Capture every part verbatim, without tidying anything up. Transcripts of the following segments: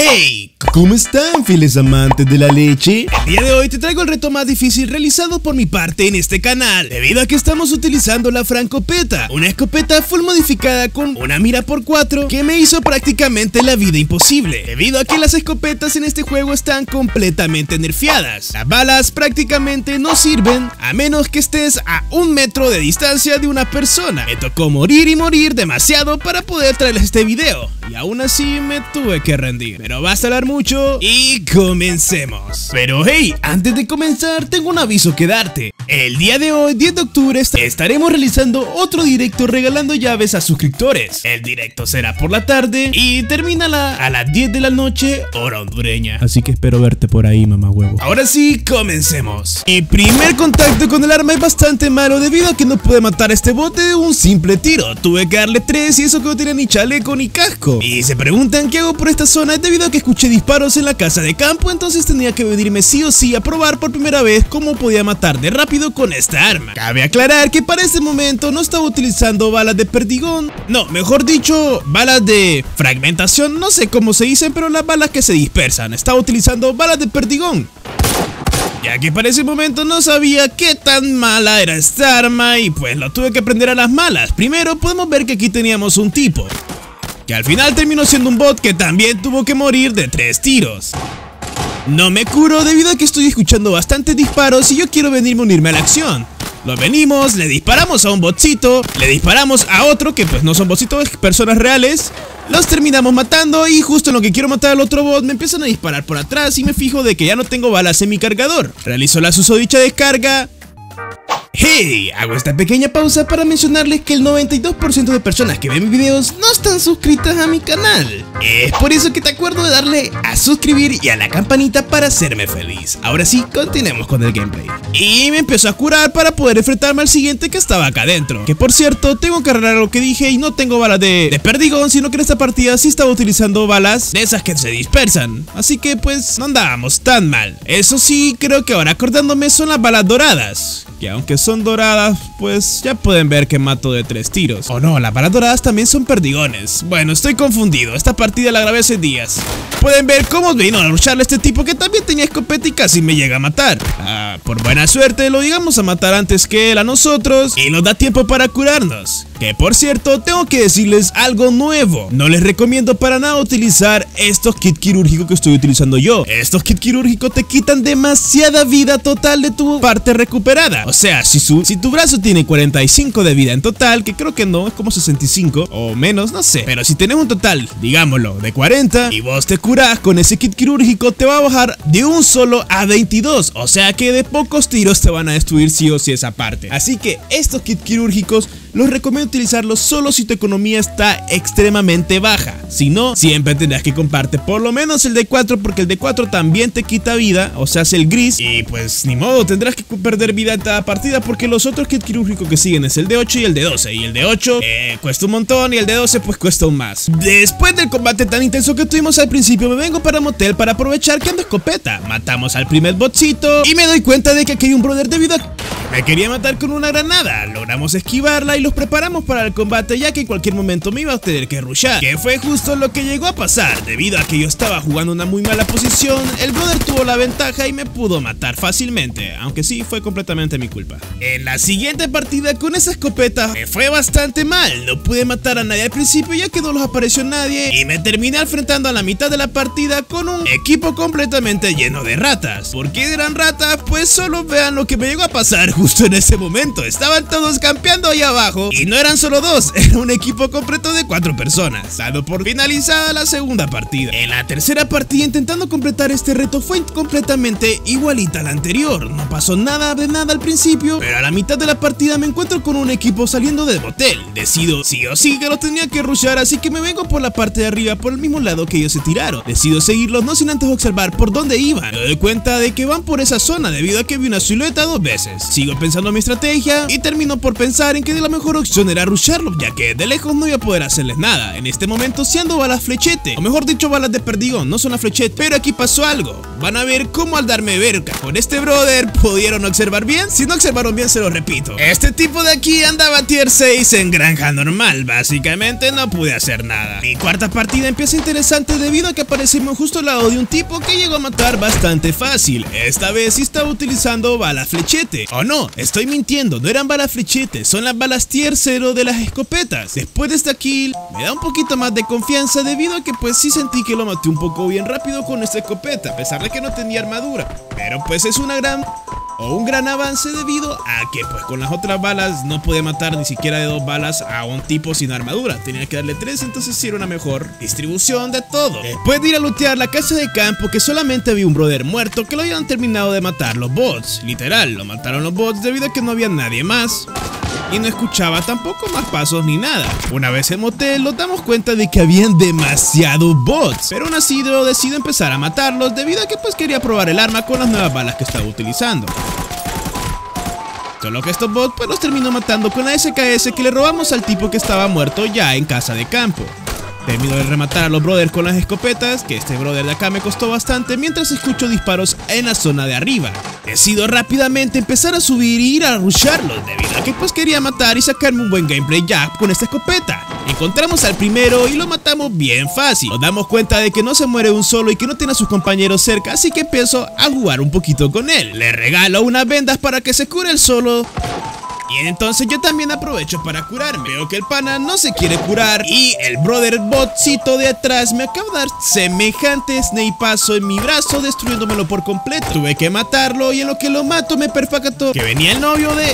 ¡Hey! ¿Cómo están, fieles amantes de la leche? El día de hoy te traigo el reto más difícil realizado por mi parte en este canal, debido a que estamos utilizando la francopeta, una escopeta full modificada con una mira por cuatro que me hizo prácticamente la vida imposible, debido a que las escopetas en este juego están completamente nerfeadas. Las balas prácticamente no sirven a menos que estés a un metro de distancia de una persona. Me tocó morir y morir demasiado para poder traerles este video, y aún así me tuve que rendir. Pero basta hablar mucho y comencemos. Pero hey, antes de comenzar tengo un aviso que darte. El día de hoy, diez de octubre, est- estaremos realizando otro directo regalando llaves a suscriptores. El directo será por la tarde y terminará a las diez de la noche, hora hondureña. Así que espero verte por ahí, mamá huevo. Ahora sí, comencemos. Mi primer contacto con el arma es bastante malo, debido a que no pude matar a este bote de un simple tiro. Tuve que darle tres y eso que no tiene ni chaleco ni casco. Y se preguntan qué hago por esta zona, es debido a que escuché disparos en la casa de campo. Entonces tenía que venirme sí o sí a probar por primera vez cómo podía matar de rápido con esta arma. Cabe aclarar que para este momento no estaba utilizando balas de perdigón, no, mejor dicho, balas de fragmentación, no sé cómo se dicen, pero las balas que se dispersan. Estaba utilizando balas de perdigón, ya que para ese momento no sabía qué tan mala era esta arma, y pues lo tuve que aprender a las malas. Primero podemos ver que aquí teníamos un tipo que al final terminó siendo un bot que también tuvo que morir de tres tiros. No me curo debido a que estoy escuchando bastantes disparos y yo quiero venirme a unirme a la acción. Lo venimos, le disparamos a un botcito, le disparamos a otro que pues no son botcitos, personas reales. Los terminamos matando y justo en lo que quiero matar al otro bot me empiezan a disparar por atrás y me fijo de que ya no tengo balas en mi cargador. Realizo la susodicha descarga. Hey, hago esta pequeña pausa para mencionarles que el noventa y dos por ciento de personas que ven mis videos no están suscritas a mi canal. Es por eso que te acuerdo de darle a suscribir y a la campanita para hacerme feliz. Ahora sí, continuemos con el gameplay. Y me empezó a curar para poder enfrentarme al siguiente que estaba acá adentro. Que por cierto, tengo que arreglar lo que dije y no tengo balas de, de perdigón, sino que en esta partida sí estaba utilizando balas de esas que se dispersan. Así que pues no andábamos tan mal. Eso sí, creo que ahora acordándome son las balas doradas, que aunque son doradas, pues ya pueden ver que mato de tres tiros. Oh no, las balas doradas también son perdigones. Bueno, estoy confundido, esta partida la grabé hace días. Pueden ver cómo vino a lucharle a este tipo que también tenía escopeta y casi me llega a matar. Ah, por buena suerte lo llegamos a matar antes que él a nosotros y nos da tiempo para curarnos. Que por cierto, tengo que decirles algo nuevo. No les recomiendo para nada utilizar estos kits quirúrgicos que estoy utilizando yo. Estos kits quirúrgicos te quitan demasiada vida total de tu parte recuperada. O sea, si, su, si tu brazo tiene cuarenta y cinco de vida en total, que creo que no, es como sesenta y cinco o menos, no sé. Pero si tenés un total, digámoslo, de cuarenta y vos te curás con ese kit quirúrgico, te va a bajar de un solo a veintidós. O sea que de pocos tiros te van a destruir sí o sí esa parte. Así que estos kits quirúrgicos los recomiendo utilizarlos solo si tu economía está extremadamente baja. Si no, siempre tendrás que comprarte por lo menos el de cuatro, porque el de cuatro también te quita vida, o sea, es el gris. Y pues ni modo, tendrás que perder vida en cada partida, porque los otros kits quirúrgicos que siguen es el de ocho y el de doce. Y el de ocho eh, cuesta un montón, y el de doce pues cuesta aún más. Después del combate tan intenso que tuvimos al principio, me vengo para motel para aprovechar que ando escopeta. Matamos al primer botcito y me doy cuenta de que aquí hay un brother de vida. Me quería matar con una granada, logramos esquivarla y los preparamos para el combate, ya que en cualquier momento me iba a tener que rushar, que fue justo lo que llegó a pasar. Debido a que yo estaba jugando una muy mala posición, el brother tuvo la ventaja y me pudo matar fácilmente, aunque sí, fue completamente mi culpa. En la siguiente partida con esa escopeta me fue bastante mal, no pude matar a nadie al principio ya que no los apareció nadie, y me terminé enfrentando a la mitad de la partida con un equipo completamente lleno de ratas. ¿Por qué eran ratas? Pues solo vean lo que me llegó a pasar. Justo en ese momento estaban todos campeando ahí abajo, y no eran solo dos, era un equipo completo de cuatro personas. Dando por finalizada la segunda partida. En la tercera partida, intentando completar este reto, fue completamente igualita a la anterior. No pasó nada de nada al principio, pero a la mitad de la partida me encuentro con un equipo saliendo del motel. Decido sí o sí que los tenía que rushar, así que me vengo por la parte de arriba, por el mismo lado que ellos se tiraron. Decido seguirlos, no sin antes observar por dónde iban. Me doy cuenta de que van por esa zona, debido a que vi una silueta dos veces. Sigo pensando mi estrategia y termino por pensar en que de la mejor mejor opción era rusharlos, ya que de lejos no iba a poder hacerles nada. En este momento siendo balas flechete, o mejor dicho balas de perdigón, no son las flechete. Pero aquí pasó algo, van a ver cómo al darme verga con este brother pudieron observar bien. Si no observaron bien se lo repito, este tipo de aquí andaba tier seis en granja normal, básicamente no pude hacer nada. Mi cuarta partida empieza interesante debido a que aparecimos justo al lado de un tipo que llegó a matar bastante fácil. Esta vez sí estaba utilizando balas flechete, o no, estoy mintiendo, no eran balas flechete, son las balas tier cero de las escopetas. Después de esta kill me da un poquito más de confianza debido a que pues sí sentí que lo maté un poco bien rápido con esta escopeta, a pesar de que no tenía armadura, pero pues es una gran... o un gran avance debido a que pues con las otras balas no podía matar ni siquiera de dos balas a un tipo sin armadura. Tenía que darle tres, entonces sí era una mejor distribución de todo. Después de ir a lootear la casa de campo, que solamente había un brother muerto que lo habían terminado de matar los bots. Literal, lo mataron los bots debido a que no había nadie más. Y no escuchaba tampoco más pasos ni nada. Una vez en motel nos damos cuenta de que habían demasiados bots, pero aún así yo decido empezar a matarlos debido a que pues quería probar el arma con las nuevas balas que estaba utilizando. Solo que estos bots pues los terminó matando con la S K S que le robamos al tipo que estaba muerto ya en casa de campo. Termino de rematar a los brothers con las escopetas, que este brother de acá me costó bastante, mientras escucho disparos en la zona de arriba. Decido rápidamente empezar a subir y ir a rusharlos, debido a que pues quería matar y sacarme un buen gameplay ya con esta escopeta. Encontramos al primero y lo matamos bien fácil. Nos damos cuenta de que no se muere un solo y que no tiene a sus compañeros cerca, así que empiezo a jugar un poquito con él. Le regalo unas vendas para que se cure el solo. Y entonces yo también aprovecho para curarme. Veo que el pana no se quiere curar y el brother botcito de atrás me acaba de dar semejante snapeazo en mi brazo, destruyéndomelo por completo. Tuve que matarlo y en lo que lo mato me percató que venía el novio de...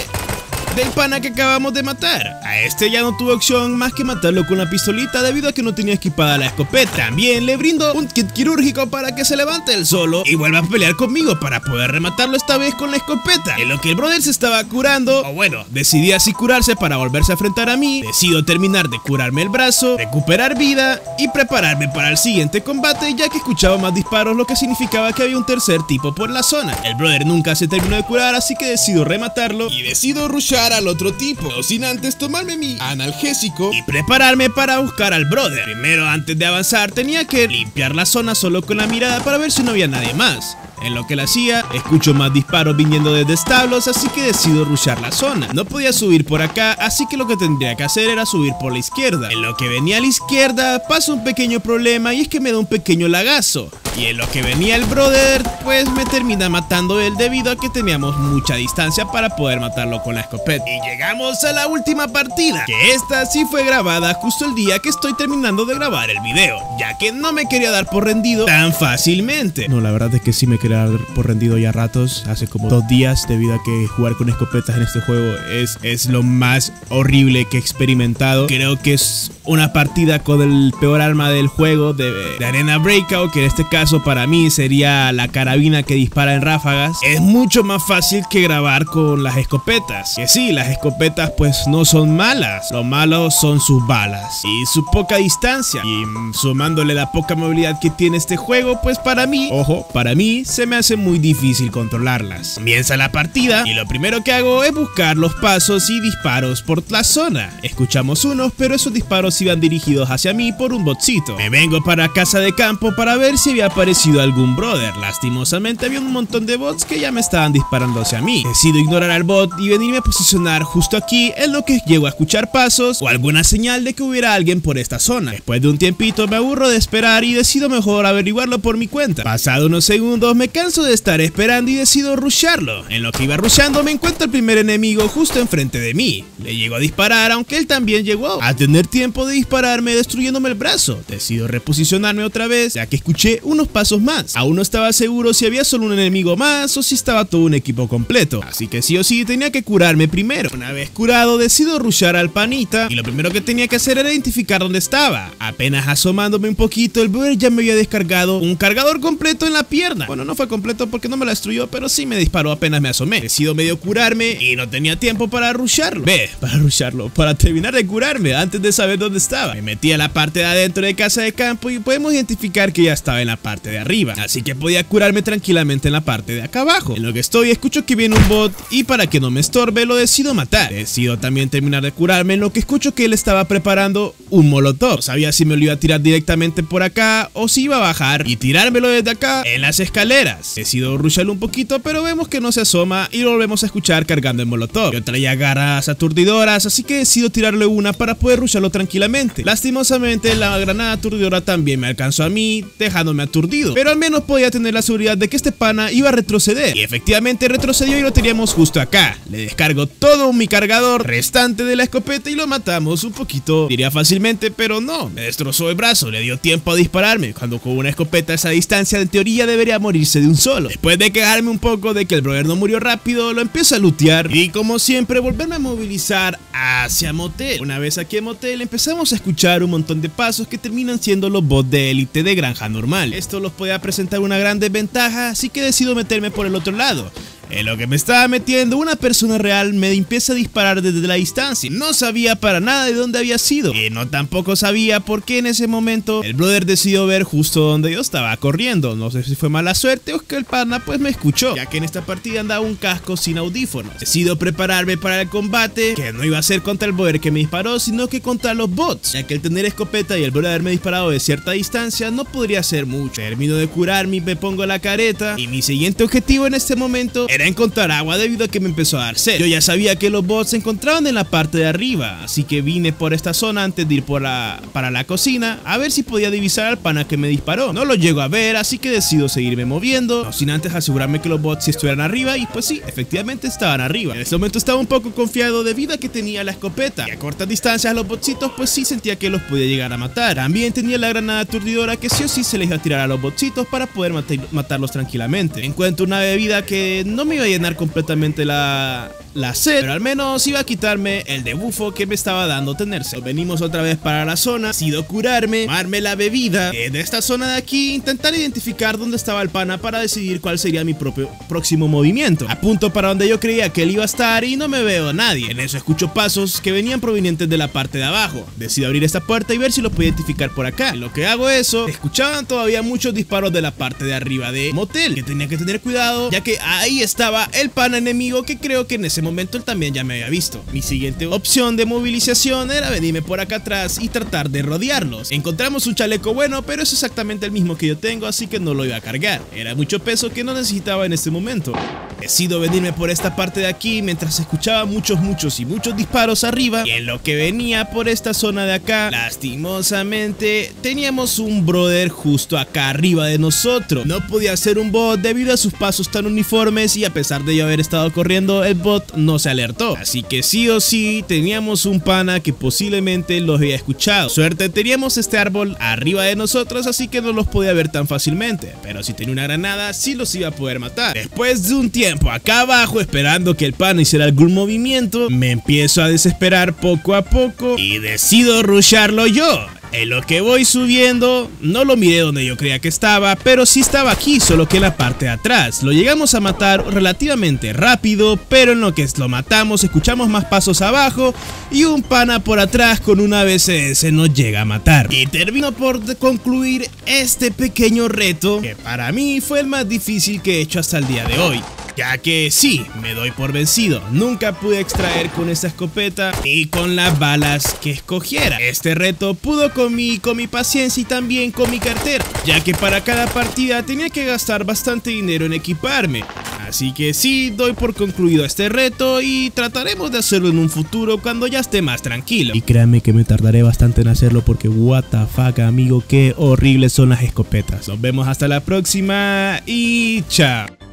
del pana que acabamos de matar. A este ya no tuve opción más que matarlo con la pistolita debido a que no tenía equipada la escopeta. También le brindo un kit quirúrgico para que se levante él solo y vuelva a pelear conmigo para poder rematarlo esta vez con la escopeta. En lo que el brother se estaba curando, o bueno, decidí así curarse para volverse a enfrentar a mí. Decido terminar de curarme el brazo, recuperar vida y prepararme para el siguiente combate, ya que escuchaba más disparos, lo que significaba que había un tercer tipo por la zona. El brother nunca se terminó de curar, así que decido rematarlo y decido rushar al otro tipo, no sin antes tomarme mi analgésico y prepararme para buscar al brother. Primero, antes de avanzar, tenía que limpiar la zona solo con la mirada para ver si no había nadie más. En lo que la hacía, escucho más disparos viniendo desde establos, así que decido rushar la zona. No podía subir por acá, así que lo que tendría que hacer era subir por la izquierda. En lo que venía a la izquierda, pasa un pequeño problema y es que me da un pequeño lagazo. Y en lo que venía el brother, pues me termina matando él debido a que teníamos mucha distancia para poder matarlo con la escopeta. Y llegamos a la última partida, que esta sí fue grabada justo el día que estoy terminando de grabar el video, ya que no me quería dar por rendido tan fácilmente. No, la verdad es que sí me quería dar por rendido ya ratos, hace como dos días, debido a que jugar con escopetas en este juego es, es lo más horrible que he experimentado. Creo que es una partida con el peor arma del juego de, de Arena Breakout, que en este caso para mí sería la carabina que dispara en ráfagas. Es mucho más fácil que grabar con las escopetas, que sí, las escopetas pues no son malas, lo malo son sus balas y su poca distancia, y sumándole la poca movilidad que tiene este juego, pues para mí, ojo, para mí se me hace muy difícil controlarlas. Comienza la partida y lo primero que hago es buscar los pasos y disparos por la zona. Escuchamos unos, pero esos disparos iban dirigidos hacia mí por un botcito. Me vengo para casa de campo para ver si había aparecido algún brother. Lastimosamente había un montón de bots que ya me estaban disparando hacia mí. Decido ignorar al bot y venirme a posicionar justo aquí, en lo que llego a escuchar pasos o alguna señal de que hubiera alguien por esta zona. Después de un tiempito me aburro de esperar y decido mejor averiguarlo por mi cuenta. Pasado unos segundos me canso de estar esperando y decido rusharlo. En lo que iba rushando me encuentro el primer enemigo justo enfrente de mí. Le llego a disparar, aunque él también llegó a tener tiempo de dispararme, destruyéndome el brazo. Decido reposicionarme otra vez, ya que escuché unos pasos más. Aún no estaba seguro si había solo un enemigo más o si estaba todo un equipo completo, así que sí o sí tenía que curarme primero. Una vez curado decido rushar al panita y lo primero que tenía que hacer era identificar dónde estaba. Apenas asomándome un poquito, el brother ya me había descargado un cargador completo en la pierna. Bueno, no fue completo porque no me la destruyó, pero sí me disparó apenas me asomé. Decido medio curarme y no tenía tiempo para rusharlo. Ve, para rusharlo, para terminar de curarme antes de saber dónde estaba. Me metí a la parte de adentro de casa de campo y podemos identificar que ya estaba en la parte parte de arriba, así que podía curarme tranquilamente en la parte de acá abajo. En lo que estoy escucho que viene un bot y para que no me estorbe lo decido matar. Decido también terminar de curarme en lo que escucho que él estaba preparando un molotov. No sabía si me lo iba a tirar directamente por acá o si iba a bajar y tirármelo desde acá en las escaleras. Decido rusharlo un poquito, pero vemos que no se asoma y lo volvemos a escuchar cargando el molotov. Yo traía garras aturdidoras, así que decido tirarle una para poder rusharlo tranquilamente. Lastimosamente la granada aturdidora también me alcanzó a mí, dejándome aturdido, pero al menos podía tener la seguridad de que este pana iba a retroceder. Y efectivamente retrocedió y lo teníamos justo acá. Le descargo todo mi cargador restante de la escopeta y lo matamos un poquito, diría fácilmente, pero no. Me destrozó el brazo, le dio tiempo a dispararme, cuando con una escopeta a esa distancia en teoría debería morirse de un solo. Después de quejarme un poco de que el brother no murió rápido, lo empiezo a lootear y como siempre volverme a movilizar hacia motel. Una vez aquí en motel empezamos a escuchar un montón de pasos que terminan siendo los bots de élite de granja normal. Esto los podía presentar una gran desventaja, así que decido meterme por el otro lado. En lo que me estaba metiendo, una persona real me empieza a disparar desde la distancia. No sabía para nada de dónde había sido, y no tampoco sabía por qué en ese momento el brother decidió ver justo donde yo estaba corriendo. No sé si fue mala suerte o que el pana pues me escuchó, ya que en esta partida andaba un casco sin audífonos. Decido prepararme para el combate, que no iba a ser contra el brother que me disparó, sino que contra los bots, ya que el tener escopeta y el brother haberme disparado de cierta distancia no podría hacer mucho. Termino de curarme, me pongo la careta, y mi siguiente objetivo en este momento era encontrar agua debido a que me empezó a dar sed. Yo ya sabía que los bots se encontraban en la parte de arriba, así que vine por esta zona antes de ir por la, para la cocina a ver si podía divisar al pana que me disparó. No lo llego a ver, así que decido seguirme moviendo, no sin antes asegurarme que los bots sí estuvieran arriba, y pues sí, efectivamente estaban arriba. En ese momento estaba un poco confiado debido a que tenía la escopeta, y a cortas distancias a los botsitos pues sí sentía que los podía llegar a matar. También tenía la granada aturdidora que sí o sí se les iba a tirar a los botsitos para poder mat matarlos tranquilamente. Encuentro una bebida que no me iba a llenar completamente la, la sed, pero al menos iba a quitarme el debuffo que me estaba dando tenerse. Venimos otra vez para la zona, decido curarme, tomarme la bebida, de esta zona de aquí intentar identificar dónde estaba el pana para decidir cuál sería mi propio próximo movimiento. Apunto para donde yo creía que él iba a estar y no me veo a nadie. En eso escucho pasos que venían provenientes de la parte de abajo. Decido abrir esta puerta y ver si lo puedo identificar por acá. En lo que hago eso, escuchaban todavía muchos disparos de la parte de arriba de motel, que tenía que tener cuidado, ya que ahí estaba el pana enemigo, que creo que en ese momento él también ya me había visto. Mi siguiente opción de movilización era venirme por acá atrás y tratar de rodearlos. Encontramos un chaleco bueno, pero es exactamente el mismo que yo tengo, así que no lo iba a cargar. Era mucho peso que no necesitaba en este momento. Decido venirme por esta parte de aquí mientras escuchaba muchos, muchos y muchos disparos arriba, y en lo que venía por esta zona de acá, lastimosamente teníamos un brother justo acá arriba de nosotros. No podía ser un bot debido a sus pasos tan uniformes, y a pesar de yo haber estado corriendo, el bot no se alertó, así que sí o sí teníamos un pana que posiblemente los había escuchado. Suerte, teníamos este árbol arriba de nosotros, así que no los podía ver tan fácilmente, pero si tenía una granada sí los iba a poder matar. Después de un tiempo acá abajo esperando que el pana hiciera algún movimiento, me empiezo a desesperar poco a poco y decido rusharlo yo. En lo que voy subiendo, no lo miré donde yo creía que estaba, pero sí estaba aquí, solo que en la parte de atrás. Lo llegamos a matar relativamente rápido, pero en lo que lo matamos escuchamos más pasos abajo y un pana por atrás con una B C S nos llega a matar. Y termino por concluir este pequeño reto, que para mí fue el más difícil que he hecho hasta el día de hoy, ya que sí, me doy por vencido. Nunca pude extraer con esta escopeta y con las balas que escogiera. Este reto pudo con mi, con mi paciencia y también con mi cartera, ya que para cada partida tenía que gastar bastante dinero en equiparme. Así que sí, doy por concluido este reto y trataremos de hacerlo en un futuro cuando ya esté más tranquilo. Y créanme que me tardaré bastante en hacerlo porque what the fuck, amigo, qué horribles son las escopetas. Nos vemos hasta la próxima y chao.